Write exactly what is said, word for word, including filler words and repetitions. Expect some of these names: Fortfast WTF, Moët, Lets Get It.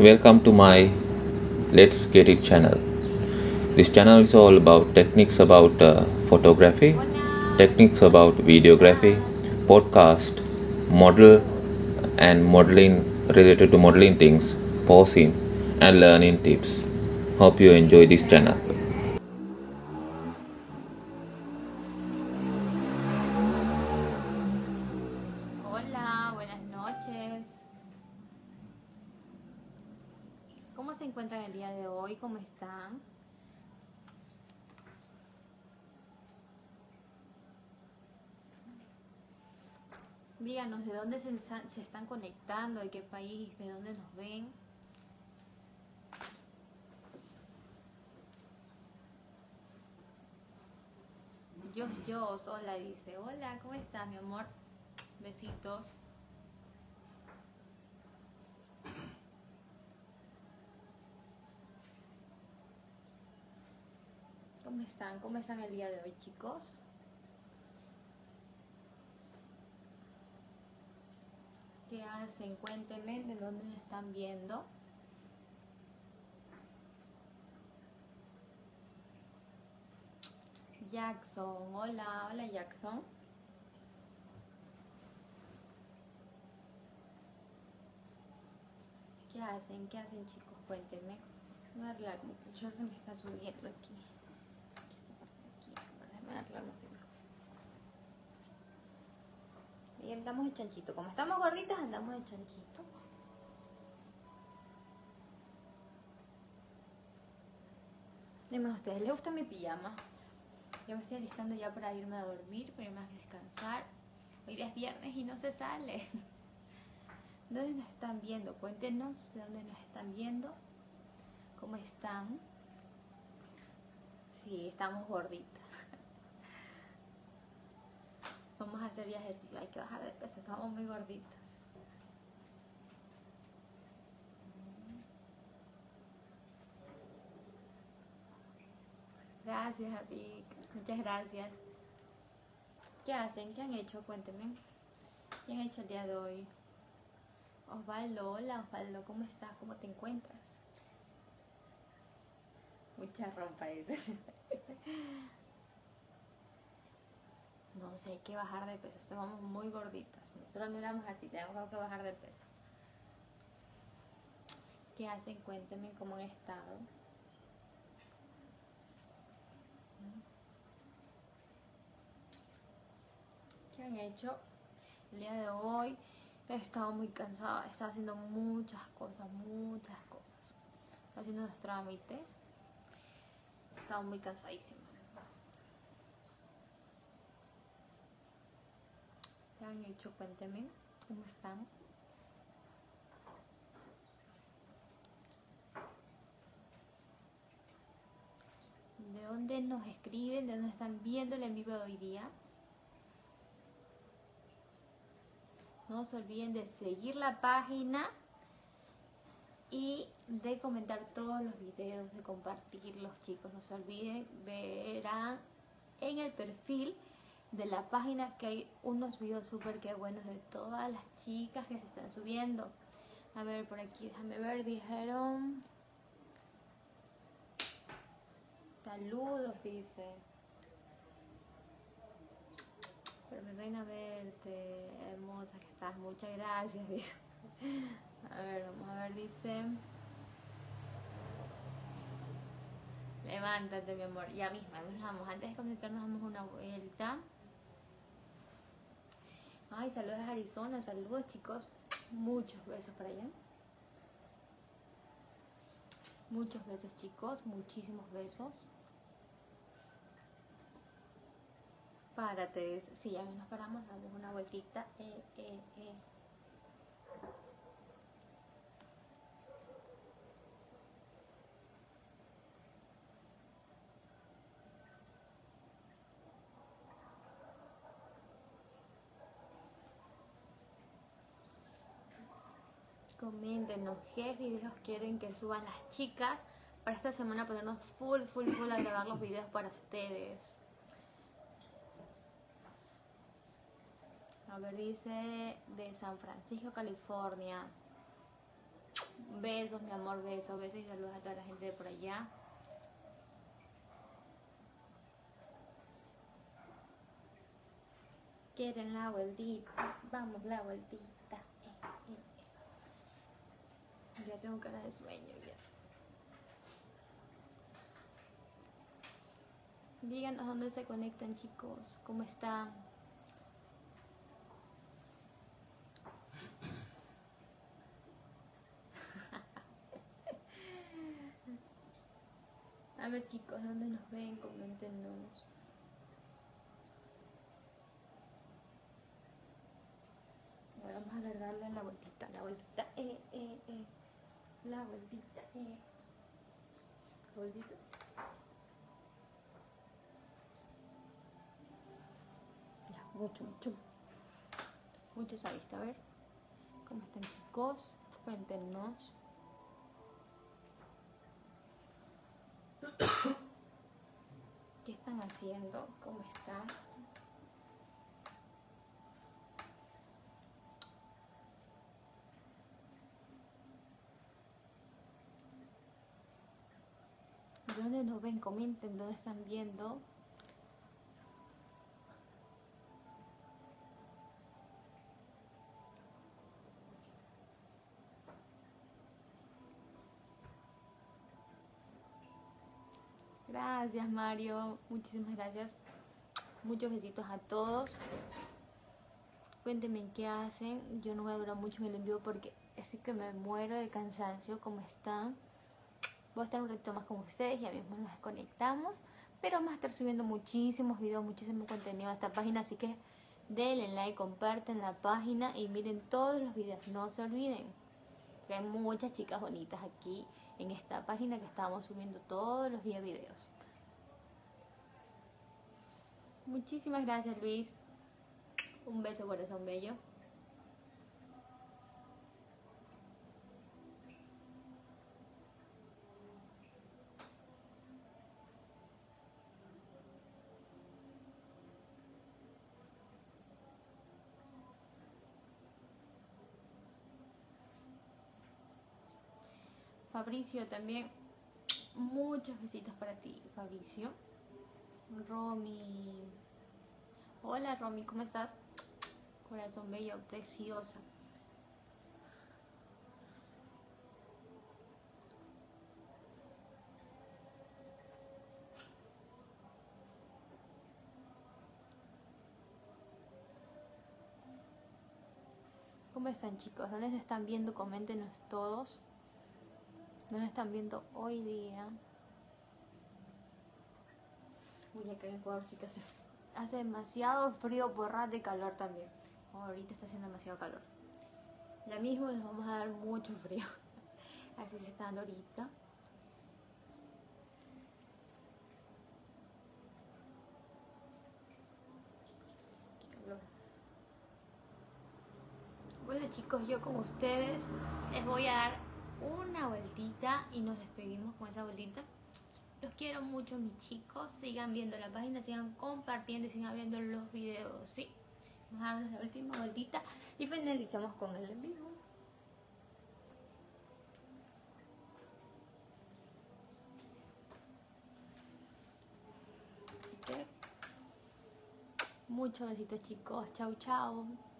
Welcome to my Let's Get It channel. This channel is all about techniques about uh, photography, techniques about videography, podcast, model and modeling related to modeling things, posing and learning tips. Hope you enjoy this channel. Hola, buenas noches. ¿Cómo se encuentran el día de hoy? ¿Cómo están? Díganos de dónde se, se están conectando, de qué país, de dónde nos ven. Yo, yo, hola, dice. Hola, ¿cómo estás, mi amor? Besitos. ¿Cómo están? ¿Cómo están el día de hoy, chicos? ¿Qué hacen? Cuéntenme de dónde me están viendo. Jackson, hola, hola Jackson. ¿Qué hacen? ¿Qué hacen, chicos? Cuéntenme. Voy a arreglar, el short se me está subiendo aquí. Y andamos de chanchito. Como estamos gorditas, andamos de chanchito. Dime, ¿a ustedes les gusta mi pijama? Yo me estoy alistando ya para irme a dormir, para irme a descansar. Hoy es viernes y no se sale. ¿Dónde nos están viendo? Cuéntenos de dónde nos están viendo. ¿Cómo están? Sí, estamos gorditas. Vamos a hacer ya ejercicio, hay que bajar de peso, estamos muy gorditas. Gracias a ti, muchas gracias. ¿Qué hacen? ¿Qué han hecho? Cuéntenme. ¿Qué han hecho el día de hoy? Osvaldo, hola Osvaldo, ¿cómo estás? ¿Cómo te encuentras? Mucha ropa dice. No sé, hay que bajar de peso, estábamos muy gorditas. Nosotros no éramos así, tenemos que bajar de peso. ¿Qué hacen? Cuéntenme cómo han estado. ¿Qué han hecho? El día de hoy he estado muy cansada, he estado haciendo muchas cosas, muchas cosas. He estado haciendo los trámites. He estado muy cansadísima. ¿Qué han hecho? Cuénteme, ¿cómo están? ¿De dónde nos escriben? ¿De dónde están viendo el en vivo de hoy día? No se olviden de seguir la página y de comentar todos los videos, de compartirlos, chicos. No se olviden, verán en el perfil de la página que hay unos videos súper que buenos de todas las chicas que se están subiendo. A ver, por aquí, déjame ver, dijeron... Saludos, dice. Pero mi reina verte, hermosa que estás, muchas gracias, dice. A ver, vamos a ver, dice... Levántate, mi amor, ya misma, nos vamos. Antes de conectarnos, damos una vuelta. Ay, saludos a Arizona, saludos chicos, muchos besos para allá. Muchos besos chicos, muchísimos besos. Párate, si sí, ya nos paramos, damos una vueltita. Eh, eh, eh. Coméntenos qué videos quieren que suban las chicas para esta semana, ponernos full, full, full a grabar los videos para ustedes. A ver, dice de San Francisco, California. Besos, mi amor, besos, besos y saludos a toda la gente de por allá. Quieren la vueltita, vamos la vueltita. Eh, eh. Ya tengo cara de sueño ya. Díganos dónde se conectan, chicos, cómo están. A ver, chicos, dónde nos ven, coméntenos. Ahora vamos a alargarle la vueltita, la vueltita, eh, eh, eh. La vueltita, eh. La vueltita. Ya, mucho, mucho. Mucho esa vista, a ver. ¿Cómo están, chicos? Cuéntenos. ¿Qué están haciendo? ¿Cómo están? ¿Dónde nos ven? Comenten, ¿dónde están viendo? Gracias, Mario, muchísimas gracias. Muchos besitos a todos. Cuéntenme qué hacen. Yo no voy a durar mucho en el envío porque así que me muero de cansancio. ¿Cómo están? Voy a estar un ratito más con ustedes, ya mismo nos desconectamos, pero vamos a estar subiendo muchísimos videos, muchísimo contenido a esta página, así que denle like, comparten la página y miren todos los videos, no se olviden. Hay muchas chicas bonitas aquí en esta página que estamos subiendo todos los días videos. Muchísimas gracias, Luis, un beso, corazón bello. Fabricio, también muchos besitos para ti, Fabricio. Romy, hola Romy, ¿cómo estás? Corazón bello, preciosa. ¿Cómo están, chicos? ¿Dónde se están viendo? Coméntenos todos. No lo están viendo hoy día. Uy, acá en Ecuador sí que hace, hace demasiado frío, borrar de calor también. Oh, ahorita está haciendo demasiado calor. Ya mismo nos vamos a dar mucho frío. Así se está dando ahorita. Bueno, chicos, yo con ustedes les voy a dar una vueltita y nos despedimos con esa vueltita. Los quiero mucho, mis chicos. Sigan viendo la página, sigan compartiendo y sigan viendo los videos, ¿sí? Vamos a darnos la última vueltita y finalizamos con el en vivo. Así que muchos besitos, chicos. Chau, chau.